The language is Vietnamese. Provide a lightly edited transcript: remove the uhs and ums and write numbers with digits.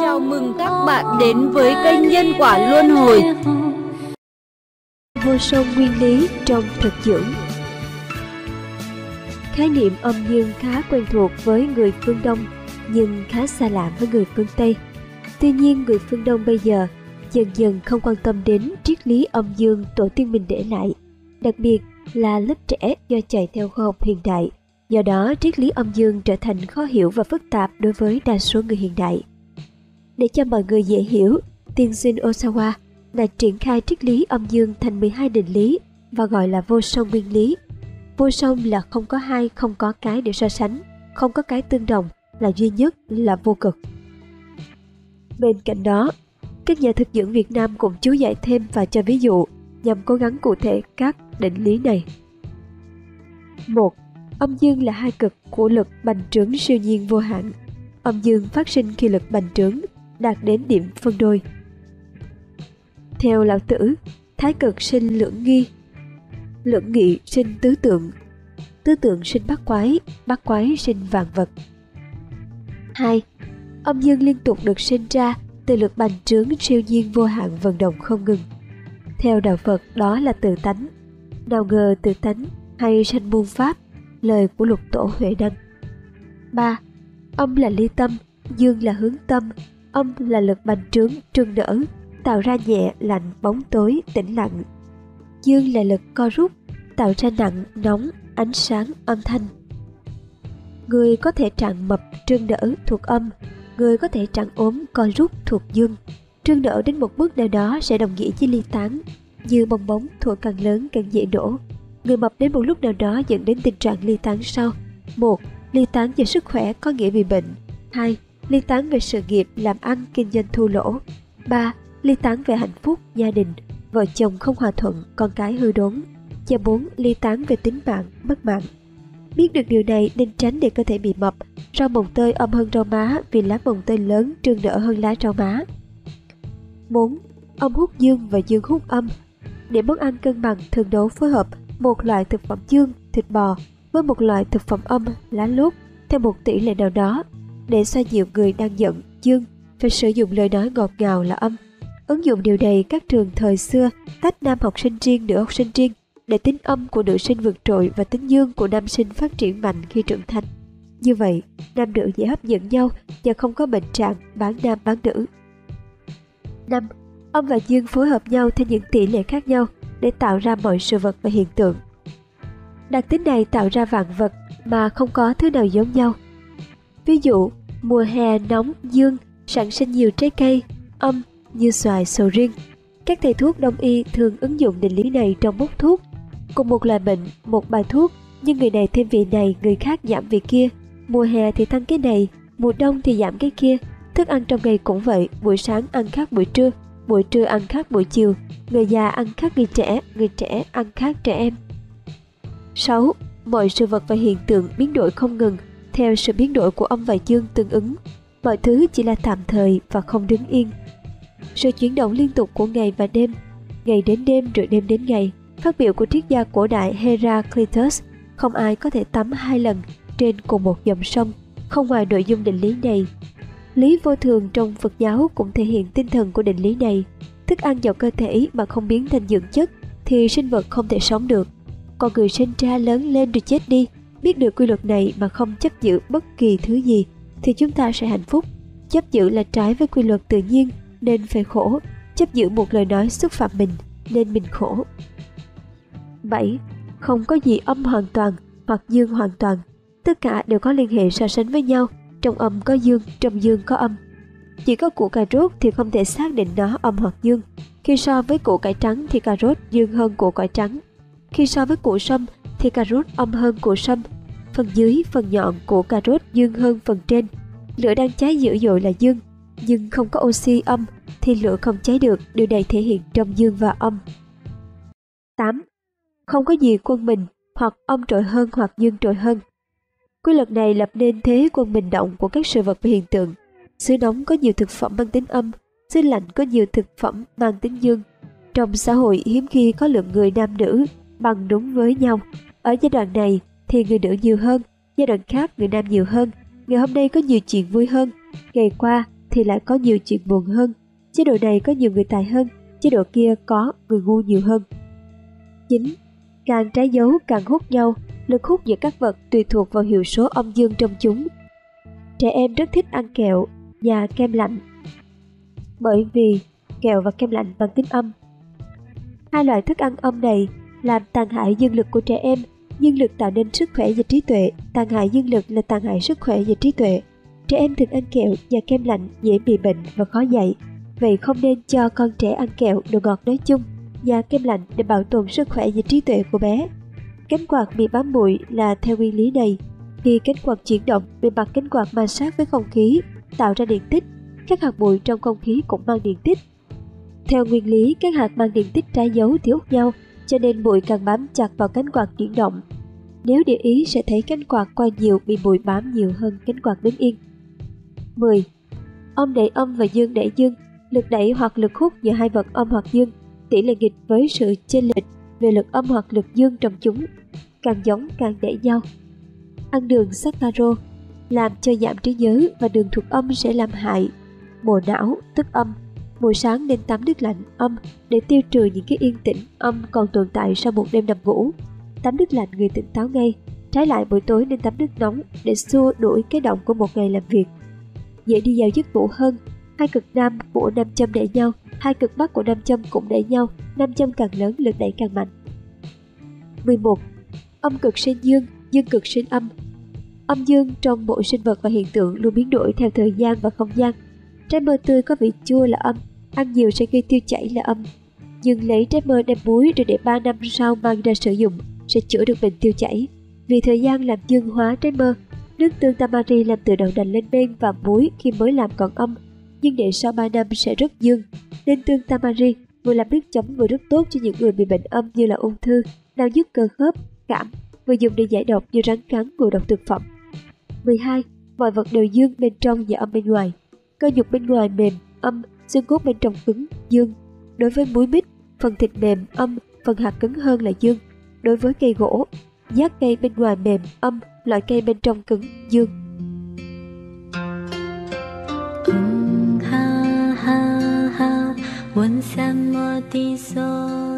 Chào mừng các bạn đến với kênh Nhân Quả Luân Hồi. Vô số nguyên lý trong thực dưỡng. Khái niệm âm dương khá quen thuộc với người phương Đông, nhưng khá xa lạ với người phương Tây. Tuy nhiên, người phương Đông bây giờ dần dần không quan tâm đến triết lý âm dương tổ tiên mình để lại, đặc biệt là lớp trẻ do chạy theo khoa học hiện đại. Do đó, triết lý âm dương trở thành khó hiểu và phức tạp đối với đa số người hiện đại. Để cho mọi người dễ hiểu, tiên sinh Ohsawa đã triển khai triết lý âm dương thành 12 định lý và gọi là vô song nguyên lý. Vô song là không có hai, không có cái để so sánh, không có cái tương đồng, là duy nhất, là vô cực. Bên cạnh đó, các nhà thực dưỡng Việt Nam cũng chú giải thêm và cho ví dụ nhằm cố gắng cụ thể các định lý này. 1. Âm dương là hai cực của lực bành trướng siêu nhiên vô hạn. Âm dương phát sinh khi lực bành trướng đạt đến điểm phân đôi. Theo Lão Tử, thái cực sinh lưỡng nghi, lưỡng nghị sinh tứ tượng, tứ tượng sinh bát quái sinh vạn vật. 2. Âm dương liên tục được sinh ra từ lực bành trướng siêu nhiên vô hạn vận động không ngừng. Theo đạo Phật, đó là tự tánh. Nào ngờ tự tánh hay sanh muôn pháp, lời của Lục Tổ Huệ Đăng. 3. Âm là ly tâm, dương là hướng tâm. Âm là lực bành trướng trương nở, tạo ra nhẹ, lạnh, bóng tối, tĩnh lặng. Dương là lực co rút, tạo ra nặng, nóng, ánh sáng, âm thanh. Người có thể trạng mập, trương nở thuộc âm. Người có thể trạng ốm, co rút thuộc dương. Trương nở đến một bước nào đó sẽ đồng nghĩa với ly tán. Như bong bóng thổi càng lớn càng dễ nổ. Người mập đến một lúc nào đó dẫn đến tình trạng ly tán sau: 1. Ly tán về sức khỏe có nghĩa bị bệnh. 2. Ly tán về sự nghiệp, làm ăn, kinh doanh thua lỗ. 3. Ly tán về hạnh phúc, gia đình, vợ chồng không hòa thuận, con cái hư đốn. Và 4. Ly tán về tính mạng, mất mạng. Biết được điều này nên tránh để cơ thể bị mập. Rau mồng tơi âm hơn rau má vì lá mồng tơi lớn trương nở hơn lá rau má. 4. Âm hút dương và dương hút âm. Để món ăn cân bằng thường đấu phối hợp một loại thực phẩm dương, thịt bò, với một loại thực phẩm âm, lá lốt, theo một tỷ lệ nào đó. Để xoa dịu người đang giận, dương, phải sử dụng lời nói ngọt ngào là âm. Ứng dụng điều này, các trường thời xưa tách nam học sinh riêng, nữ học sinh riêng để tính âm của nữ sinh vượt trội và tính dương của nam sinh phát triển mạnh khi trưởng thành. Như vậy, nam nữ dễ hấp dẫn nhau và không có bệnh trạng bán nam bán nữ. 5. Âm và dương phối hợp nhau theo những tỷ lệ khác nhau để tạo ra mọi sự vật và hiện tượng. Đặc tính này tạo ra vạn vật mà không có thứ nào giống nhau. Ví dụ, mùa hè nóng dương sản sinh nhiều trái cây âm như xoài, sầu riêng. Các thầy thuốc đông y thường ứng dụng định lý này trong bốc thuốc. Cùng một loại bệnh, một bài thuốc, nhưng người này thêm vị này, người khác giảm vị kia. Mùa hè thì tăng cái này, mùa đông thì giảm cái kia. Thức ăn trong ngày cũng vậy, buổi sáng ăn khác buổi trưa ăn khác buổi chiều. Người già ăn khác người trẻ ăn khác trẻ em. 6. Mọi sự vật và hiện tượng biến đổi không ngừng theo sự biến đổi của âm và dương tương ứng. Mọi thứ chỉ là tạm thời và không đứng yên. Sự chuyển động liên tục của ngày và đêm, ngày đến đêm rồi đêm đến ngày. Phát biểu của triết gia cổ đại Heraclitus, không ai có thể tắm hai lần trên cùng một dòng sông, không ngoài nội dung định lý này. Lý vô thường trong Phật giáo cũng thể hiện tinh thần của định lý này. Thức ăn vào cơ thể mà không biến thành dưỡng chất thì sinh vật không thể sống được. Con người sinh ra lớn lên rồi chết đi. Biết được quy luật này mà không chấp giữ bất kỳ thứ gì thì chúng ta sẽ hạnh phúc. Chấp giữ là trái với quy luật tự nhiên nên phải khổ. Chấp giữ một lời nói xúc phạm mình nên mình khổ. 7. Không có gì âm hoàn toàn hoặc dương hoàn toàn. Tất cả đều có liên hệ so sánh với nhau. Trong âm có dương, trong dương có âm. Chỉ có củ cà rốt thì không thể xác định nó âm hoặc dương. Khi so với củ cải trắng thì cà rốt dương hơn củ cải trắng. Khi so với củ sâm thì cà rốt âm hơn củ sâm. Phần dưới, phần nhọn của cà rốt dương hơn phần trên. Lửa đang cháy dữ dội là dương, nhưng không có oxy âm thì lửa không cháy được. Điều này thể hiện trong dương và âm. 8. Không có gì quân mình hoặc âm trội hơn hoặc dương trội hơn. Quy luật này lập nên thế quân bình động của các sự vật và hiện tượng. Xứ nóng có nhiều thực phẩm mang tính âm, xứ lạnh có nhiều thực phẩm mang tính dương. Trong xã hội hiếm khi có lượng người nam nữ bằng đúng với nhau. Ở giai đoạn này thì người nữ nhiều hơn, giai đoạn khác người nam nhiều hơn. Ngày hôm nay có nhiều chuyện vui hơn, ngày qua thì lại có nhiều chuyện buồn hơn. Chế độ này có nhiều người tài hơn, chế độ kia có người ngu nhiều hơn. 9. Càng trái dấu càng hút nhau. Lực hút giữa các vật tùy thuộc vào hiệu số âm dương trong chúng. Trẻ em rất thích ăn kẹo và kem lạnh, bởi vì kẹo và kem lạnh bằng tính âm. Hai loại thức ăn âm này làm tàn hại dương lực của trẻ em. Dương lực tạo nên sức khỏe và trí tuệ, tàn hại dương lực là tàn hại sức khỏe và trí tuệ. Trẻ em thường ăn kẹo và kem lạnh dễ bị bệnh và khó dạy. Vậy không nên cho con trẻ ăn kẹo, đồ ngọt nói chung và kem lạnh để bảo tồn sức khỏe và trí tuệ của bé. Cánh quạt bị bám bụi là theo nguyên lý này. Khi cánh quạt chuyển động, bề mặt cánh quạt ma sát với không khí, tạo ra điện tích. Các hạt bụi trong không khí cũng mang điện tích. Theo nguyên lý, các hạt mang điện tích trái dấu thì hút nhau, cho nên bụi càng bám chặt vào cánh quạt chuyển động. Nếu để ý sẽ thấy cánh quạt quay nhiều bị bụi bám nhiều hơn cánh quạt đứng yên. 10. Âm đẩy âm và dương đẩy dương. Lực đẩy hoặc lực hút giữa hai vật âm hoặc dương tỷ lệ nghịch với sự chênh lệch về lực âm hoặc lực dương trong chúng. Càng giống càng đẩy nhau. Ăn đường sắc taro làm cho giảm trí nhớ và đường thuộc âm sẽ làm hại. Mùa não tức âm. Buổi sáng nên tắm nước lạnh âm để tiêu trừ những cái yên tĩnh âm còn tồn tại sau một đêm nằm ngủ. Tắm nước lạnh người tỉnh táo ngay. Trái lại buổi tối nên tắm nước nóng để xua đuổi cái động của một ngày làm việc. Dễ đi vào giấc ngủ hơn. Hai cực nam của nam châm đẩy nhau, hai cực bắc của nam châm cũng đẩy nhau. Nam châm càng lớn lực đẩy càng mạnh. 11. Âm cực sinh dương, dương cực sinh âm. Âm dương trong mỗi sinh vật và hiện tượng luôn biến đổi theo thời gian và không gian. Trái mơ tươi có vị chua là âm, ăn nhiều sẽ gây tiêu chảy là âm. Nhưng lấy trái mơ đem muối rồi để 3 năm sau mang ra sử dụng sẽ chữa được bệnh tiêu chảy. Vì thời gian làm dương hóa trái mơ. Nước tương Tamari làm từ đậu nành lên men và muối khi mới làm còn âm, nhưng để sau 3 năm sẽ rất dương. Nên tương Tamari vừa làm nước chấm vừa rất tốt cho những người bị bệnh âm như là ung thư, đau nhức cơ khớp, cảm, vừa dùng để giải độc như rắn cắn, ngộ độc thực phẩm. 12. Mọi vật đều dương bên trong và âm bên ngoài. Cơ nhục bên ngoài mềm, âm, xương cốt bên trong cứng, dương. Đối với muối mít, phần thịt mềm, âm, phần hạt cứng hơn là dương. Đối với cây gỗ, giác cây bên ngoài mềm, âm, loại cây bên trong cứng, dương. Ha ha ha,